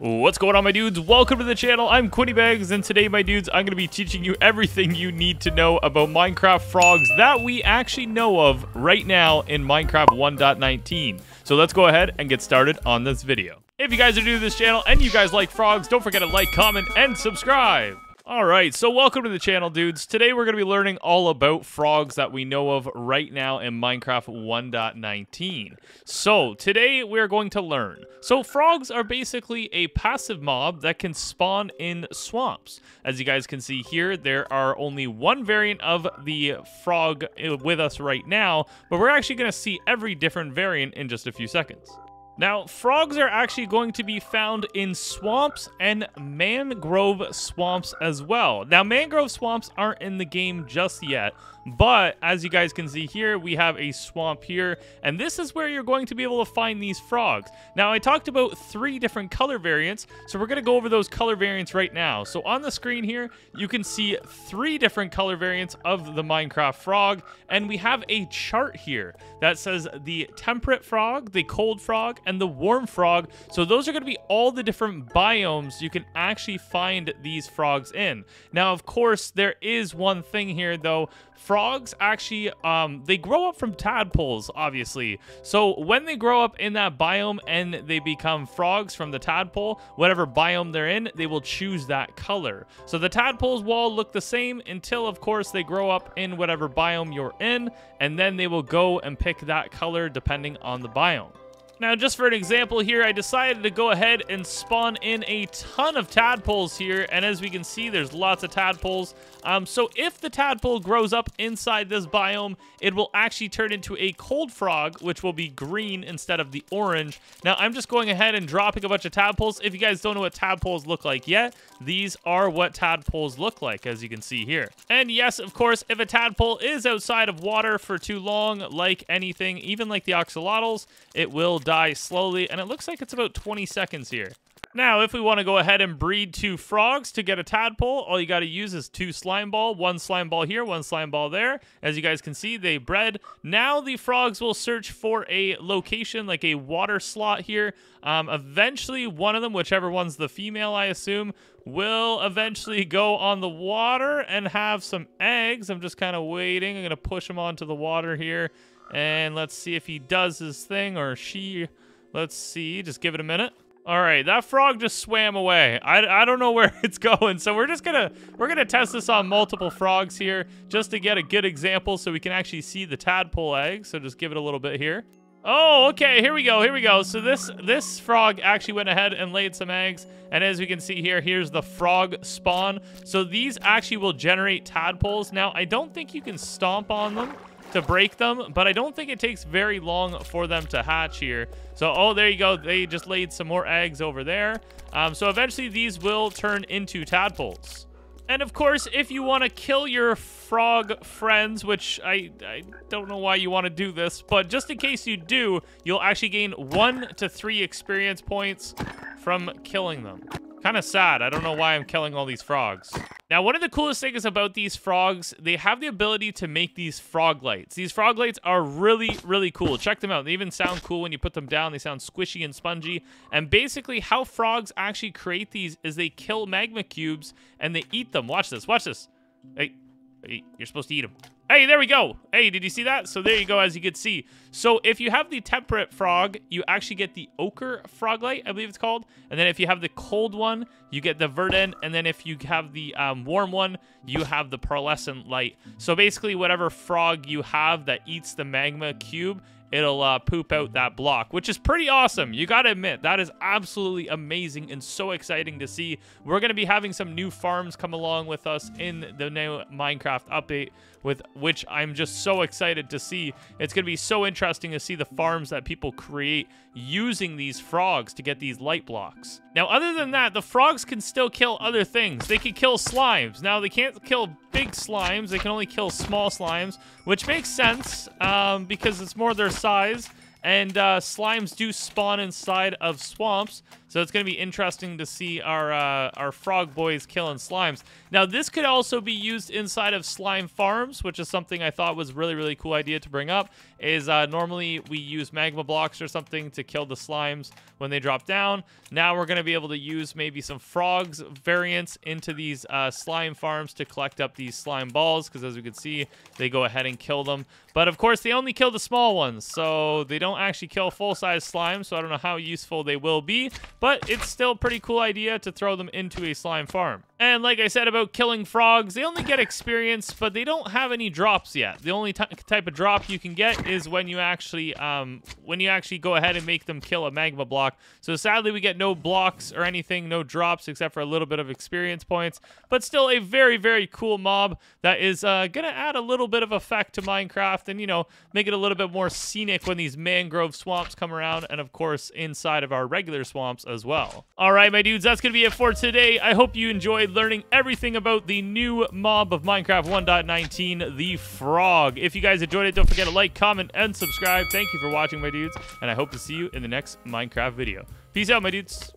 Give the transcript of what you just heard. What's going on, my dudes? Welcome to the channel. I'm QuinnyBagz, and today, my dudes, I'm going to be teaching you everything you need to know about Minecraft frogs that we actually know of right now in Minecraft 1.19. So let's go ahead and get started on this video. If you guys are new to this channel and you guys like frogs, don't forget to like, comment, and subscribe. All right, so welcome to the channel, dudes. Today, we're going to be learning all about frogs that we know of right now in Minecraft 1.19. So today, we're going to learn. So frogs are basically a passive mob that can spawn in swamps. As you guys can see here, there are only one variant of the frog with us right now, but we're actually going to see every different variant in just a few seconds. Now, frogs are actually going to be found in swamps and mangrove swamps as well. Now, mangrove swamps aren't in the game just yet, but as you guys can see here, we have a swamp here, and this is where you're going to be able to find these frogs. Now, I talked about three different color variants, so we're going to go over those color variants right now. So on the screen here, you can see three different color variants of the Minecraft frog, and we have a chart here that says the temperate frog, the cold frog, and the warm frog. So those are going to be all the different biomes you can actually find these frogs in. Now, of course, there is one thing here, though. Frogs actually, they grow up from tadpoles, obviously. So when they grow up in that biome and they become frogs from the tadpole, whatever biome they're in, they will choose that color. So the tadpoles will all look the same until, of course, they grow up in whatever biome you're in, and then they will go and pick that color depending on the biome. Now, just for an example here, I decided to go ahead and spawn in a ton of tadpoles here. And as we can see, there's lots of tadpoles. So if the tadpole grows up inside this biome, it will actually turn into a cold frog, which will be green instead of the orange. Now, I'm just going ahead and dropping a bunch of tadpoles. If you guys don't know what tadpoles look like yet, these are what tadpoles look like, as you can see here. And yes, of course, if a tadpole is outside of water for too long, like anything, even like the oxalotls, it will die slowly, and it looks like it's about 20 seconds here. Now, if we want to go ahead and breed two frogs to get a tadpole, all you got to use is two slime ball, one slime ball here, one slime ball there. As you guys can see, they bred. Now the frogs will search for a location, like a water slot here. Eventually, one of them, whichever one's the female, I assume, will eventually go on the water and have some eggs. I'm just kind of waiting. I'm going to push him onto the water here. And let's see if he does his thing, or she. Let's see. Just give it a minute. All right, that frog just swam away. I don't know where it's going, so we're gonna test this on multiple frogs here just to get a good example, so we can actually see the tadpole eggs. So just give it a little bit here. Oh, okay, here we go, here we go. So this frog actually went ahead and laid some eggs, and as we can see here, here's the frog spawn. So these actually will generate tadpoles. Now, I don't think you can stomp on them to break them, but I don't think it takes very long for them to hatch here. So, oh, there you go. They just laid some more eggs over there. So eventually these will turn into tadpoles. And of course, if you want to kill your frog friends, which I don't know why you want to do this, but just in case you do, you'll actually gain 1 to 3 experience points from killing them. Kind of sad. I don't know why I'm killing all these frogs. Now, one of the coolest things about these frogs, they have the ability to make these frog lights. These frog lights are really, really cool. Check them out. They even sound cool when you put them down. They sound squishy and spongy. And basically, how frogs actually create these is they kill magma cubes and they eat them. Watch this. Watch this. Hey, you're supposed to eat them. Hey, there we go. Hey, did you see that? So there you go, as you can see. So if you have the temperate frog, you actually get the ochre frog light, I believe it's called. And then if you have the cold one, you get the verdant. And then if you have the warm one, you have the pearlescent light. So basically, whatever frog you have that eats the magma cube, it'll poop out that block, which is pretty awesome. You gotta admit, that is absolutely amazing and so exciting to see. We're gonna be having some new farms come along with us in the new Minecraft update, with which I'm just so excited to see. It's gonna be so interesting to see the farms that people create using these frogs to get these light blocks. Now, other than that, the frogs can still kill other things. They can kill slimes. Now, they can't kill big slimes. They can only kill small slimes, which makes sense because it's more their size, and slimes do spawn inside of swamps. So it's going to be interesting to see our frog boys killing slimes. Now, this could also be used inside of slime farms, which is something I thought was really cool idea to bring up, is normally we use magma blocks or something to kill the slimes when they drop down. Now we're going to be able to use maybe some frogs variants into these slime farms to collect up these slime balls, because as we can see, they go ahead and kill them. But of course, they only kill the small ones, so they don't actually kill full-size slime, so I don't know how useful they will be. But it's still a pretty cool idea to throw them into a slime farm. And like I said about killing frogs, they only get experience, but they don't have any drops yet. The only type of drop you can get is when you actually go ahead and make them kill a magma block. So sadly, we get no blocks or anything, no drops, except for a little bit of experience points. But still a very cool mob that is going to add a little bit of effect to Minecraft and, you know, make it a little bit more scenic when these mangrove swamps come around, and of course inside of our regular swamps as well. All right, my dudes, that's going to be it for today. I hope you enjoyed learning everything about the new mob of Minecraft 1.19, the frog. If you guys enjoyed it, don't forget to like, comment, and subscribe. Thank you for watching, my dudes, and I hope to see you in the next Minecraft video. Peace out, my dudes.